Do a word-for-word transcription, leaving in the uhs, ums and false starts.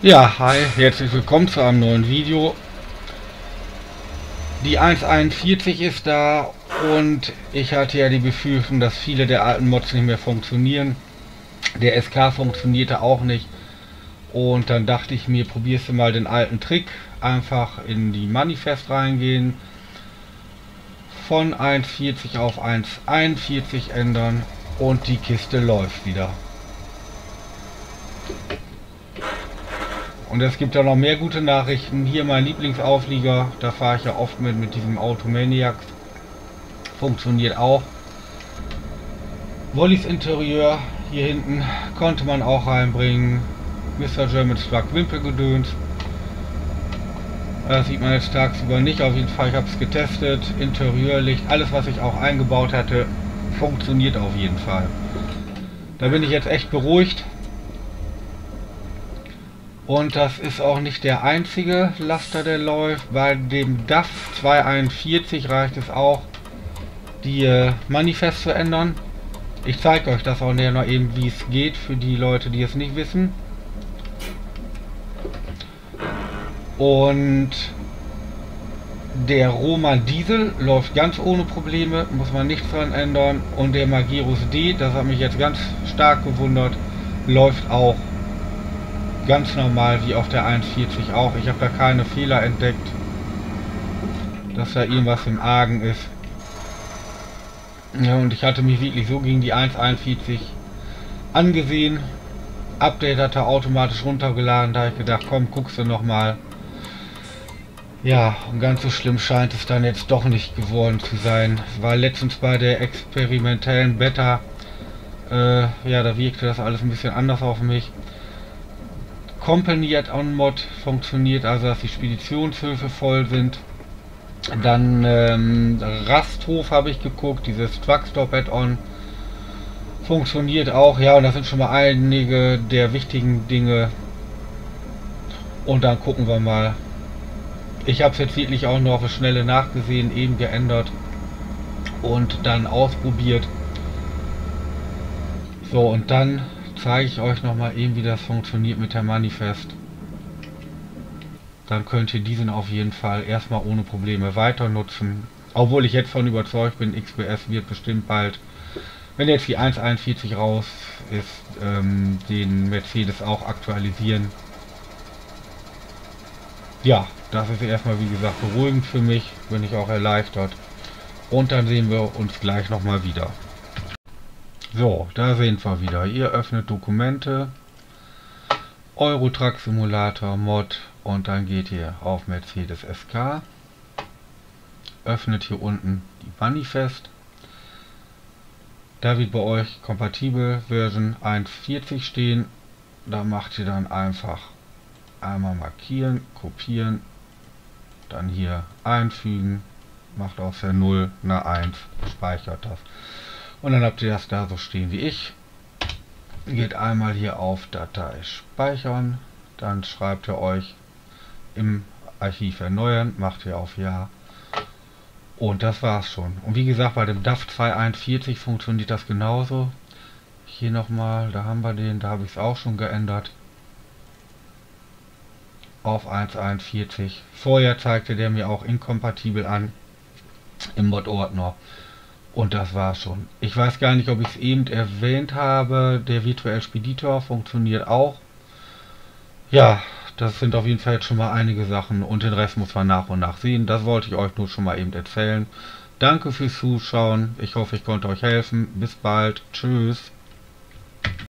Ja, hi, herzlich willkommen zu einem neuen Video. Die eins einundvierzig ist da und ich hatte ja die Befürchtung, dass viele der alten Mods nicht mehr funktionieren. Der S K funktionierte auch nicht und dann dachte ich mir, probierst du mal den alten Trick. Einfach in die Manifest reingehen, von eins vierzig auf eins einundvierzig ändern und die Kiste läuft wieder. Und es gibt da noch mehr gute Nachrichten. Hier mein Lieblingsauflieger, da fahre ich ja oft mit, mit diesem Automaniacs. Funktioniert auch. Wollis Interieur hier hinten konnte man auch reinbringen. Mister German Truck Wimpel Gedöns. Das sieht man jetzt tagsüber nicht. Auf jeden Fall, ich habe es getestet. Interieurlicht, alles was ich auch eingebaut hatte, funktioniert auf jeden Fall. Da bin ich jetzt echt beruhigt. Und das ist auch nicht der einzige Laster, der läuft. Bei dem D A F zwei einundvierzig reicht es auch, die äh, Manifest zu ändern. Ich zeige euch das auch näher noch eben, wie es geht, für die Leute, die es nicht wissen. Und der Roman Diesel läuft ganz ohne Probleme, muss man nichts dran ändern. Und der Magirus D, das hat mich jetzt ganz stark gewundert, läuft auch ganz normal wie auf der eins vierzig auch. Ich habe da keine Fehler entdeckt, dass da irgendwas im Argen ist. Ja, und ich hatte mich wirklich so gegen die eins einundvierzig angesehen. Update hat er automatisch runtergeladen, da habe ich gedacht, komm, guckst du nochmal. Ja, und ganz so schlimm scheint es dann jetzt doch nicht geworden zu sein, weil letztens bei der experimentellen Beta, äh, ja, da wirkte das alles ein bisschen anders auf mich. Company Add-on Mod funktioniert, also dass die Speditionshöfe voll sind. Dann ähm, Rasthof habe ich geguckt, dieses Truckstop Add-on funktioniert auch. Ja, und das sind schon mal einige der wichtigen Dinge. Und dann gucken wir mal. Ich habe es jetzt wirklich auch noch auf eine Schnelle nachgesehen, eben geändert und dann ausprobiert. So, und dann zeige ich euch noch mal eben, wie das funktioniert mit der Manifest. Dann könnt ihr diesen auf jeden Fall erstmal ohne Probleme weiter nutzen. Obwohl ich jetzt von überzeugt bin, X B S wird bestimmt bald, wenn jetzt die eins einundvierzig raus ist, ähm, den Mercedes auch aktualisieren. Ja, das ist erstmal wie gesagt beruhigend für mich, bin ich auch erleichtert. Und dann sehen wir uns gleich noch mal wieder. So, da sind wir wieder. Ihr öffnet Dokumente, Euro Truck Simulator Mod und dann geht ihr auf Mercedes S K. Öffnet hier unten die Manifest. Da wird bei euch kompatibel Version eins vierzig stehen. Da macht ihr dann einfach einmal markieren, kopieren, dann hier einfügen, macht aus der null eine eins, speichert das. Und dann habt ihr das da so stehen wie ich. Geht einmal hier auf Datei speichern. Dann schreibt ihr euch im Archiv erneuern. Macht ihr auf Ja. Und das war's schon. Und wie gesagt, bei dem D A F zwei einundvierzig funktioniert das genauso. Hier nochmal, da haben wir den, da habe ich es auch schon geändert. Auf eins einundvierzig. Vorher zeigte der mir auch inkompatibel an im Mod-Ordner. Und das war schon. Ich weiß gar nicht, ob ich es eben erwähnt habe. Der virtuelle Speditor funktioniert auch. Ja, das sind auf jeden Fall jetzt schon mal einige Sachen. Und den Rest muss man nach und nach sehen. Das wollte ich euch nur schon mal eben erzählen. Danke fürs Zuschauen. Ich hoffe, ich konnte euch helfen. Bis bald. Tschüss.